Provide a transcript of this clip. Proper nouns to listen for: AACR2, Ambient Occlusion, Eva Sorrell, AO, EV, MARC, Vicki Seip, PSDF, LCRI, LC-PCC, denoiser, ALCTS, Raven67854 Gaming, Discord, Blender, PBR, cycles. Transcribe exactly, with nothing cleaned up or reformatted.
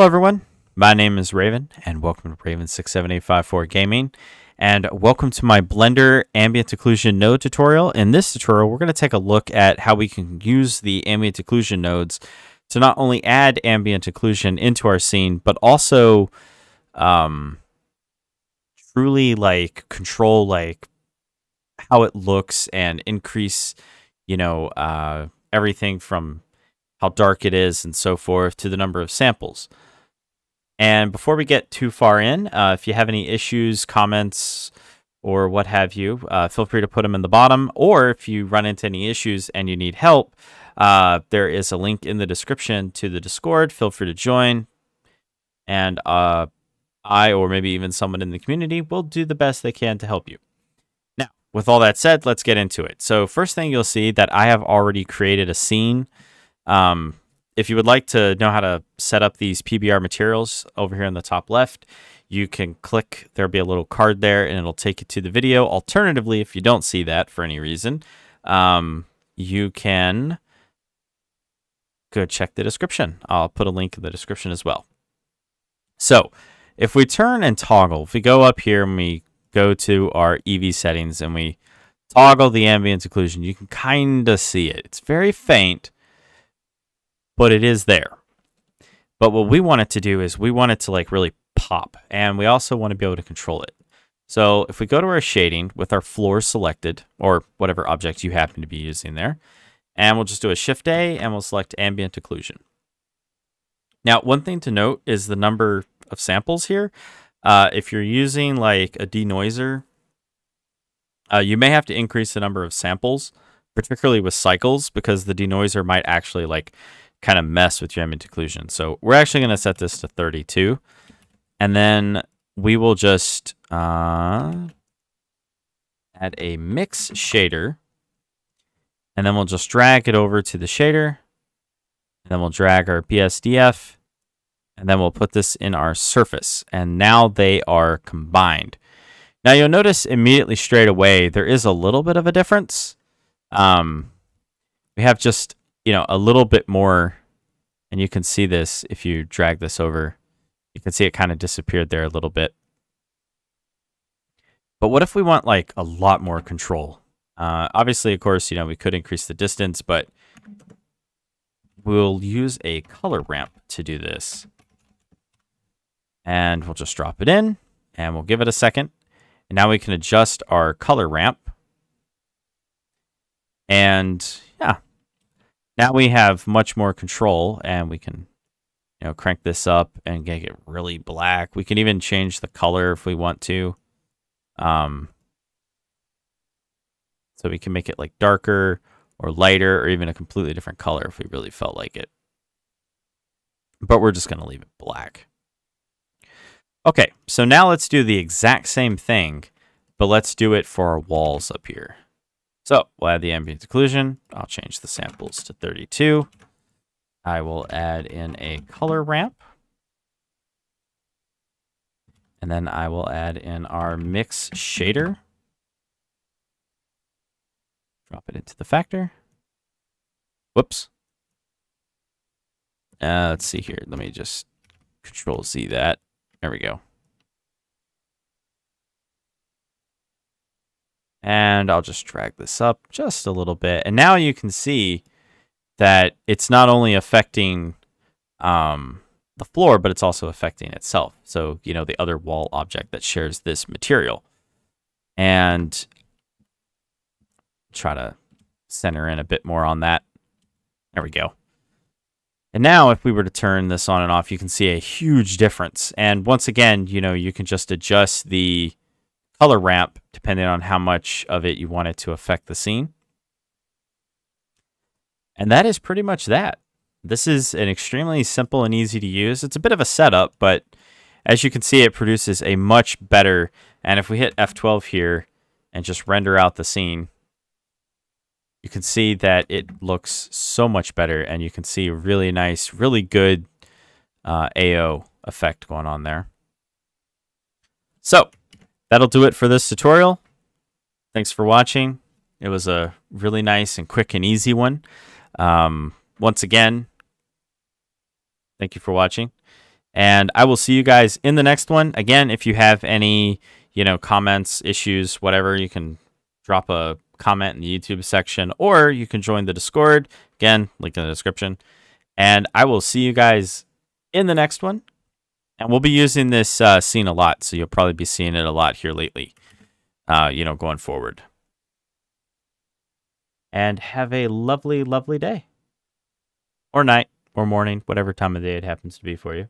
Hello everyone, my name is Raven and welcome to Raven six seven eight five four Gaming and welcome to my Blender Ambient Occlusion node tutorial. In this tutorial, we're going to take a look at how we can use the Ambient Occlusion nodes to not only add Ambient Occlusion into our scene, but also um, truly like control like how it looks and increase, you know, uh, everything from how dark it is and so forth to the number of samples. And before we get too far in, uh, if you have any issues, comments, or what have you, uh, feel free to put them in the bottom. Or if you run into any issues and you need help, uh, there is a link in the description to the Discord. Feel free to join. And uh, I, or maybe even someone in the community, will do the best they can to help you. Now, with all that said, let's get into it. So first thing you'll see that I have already created a scene. Um, If you would like to know how to set up these P B R materials over here in the top left, you can click, there'll be a little card there and it'll take you to the video. Alternatively, if you don't see that for any reason, um, you can go check the description. I'll put a link in the description as well. So if we turn and toggle, if we go up here and we go to our E V settings and we toggle the ambient occlusion, you can kind of see it. It's very faint, but it is there. But what we want it to do is we want it to like really pop, and we also want to be able to control it. So if we go to our shading with our floor selected, or whatever object you happen to be using there, and we'll just do a shift A and we'll select ambient occlusion. Now, one thing to note is the number of samples here. Uh, if you're using like a denoiser, uh, you may have to increase the number of samples, particularly with cycles, because the denoiser might actually like kind of mess with your ambient occlusion. So we're actually going to set this to thirty-two, and then we will just uh, add a mix shader, and then we'll just drag it over to the shader, and then we'll drag our P S D F, and then we'll put this in our surface, and now they are combined. Now you'll notice immediately straight away there is a little bit of a difference. Um, we have just, you know, a little bit more, and you can see this if you drag this over. You can see it kind of disappeared there a little bit. But what if we want like a lot more control? Uh, obviously, of course, you know, we could increase the distance, but we'll use a color ramp to do this. And we'll just drop it in and we'll give it a second. And now we can adjust our color ramp. And yeah, now we have much more control, and we can, you know, crank this up and get it really black. We can even change the color if we want to. Um, so we can make it like darker or lighter or even a completely different color if we really felt like it. But we're just going to leave it black. Okay, so now let's do the exact same thing, but let's do it for our walls up here. So we'll add the ambient occlusion. I'll change the samples to thirty-two. I will add in a color ramp. And then I will add in our mix shader. Drop it into the factor. Whoops. Uh, let's see here. Let me just control Z that. There we go. And I'll just drag this up just a little bit. And now you can see that it's not only affecting um, the floor, but it's also affecting itself. So, you know, the other wall object that shares this material. And try to center in a bit more on that. There we go. And now if we were to turn this on and off, you can see a huge difference. And once again, you know, you can just adjust the color ramp depending on how much of it you want it to affect the scene. And that is pretty much that. This is an extremely simple and easy to use. It's a bit of a setup, but as you can see, it produces a much better, and if we hit F twelve here and just render out the scene, you can see that it looks so much better, and you can see a really nice, really good uh, A O effect going on there. So that'll do it for this tutorial. Thanks for watching. It was a really nice and quick and easy one. Um, once again, thank you for watching. And I will see you guys in the next one. Again, if you have any, you know, comments, issues, whatever, you can drop a comment in the YouTube section, or you can join the Discord. Again, link in the description. And I will see you guys in the next one. And we'll be using this uh, scene a lot, so you'll probably be seeing it a lot here lately, uh, you know, going forward. And have a lovely, lovely day. Or night, or morning, whatever time of day it happens to be for you.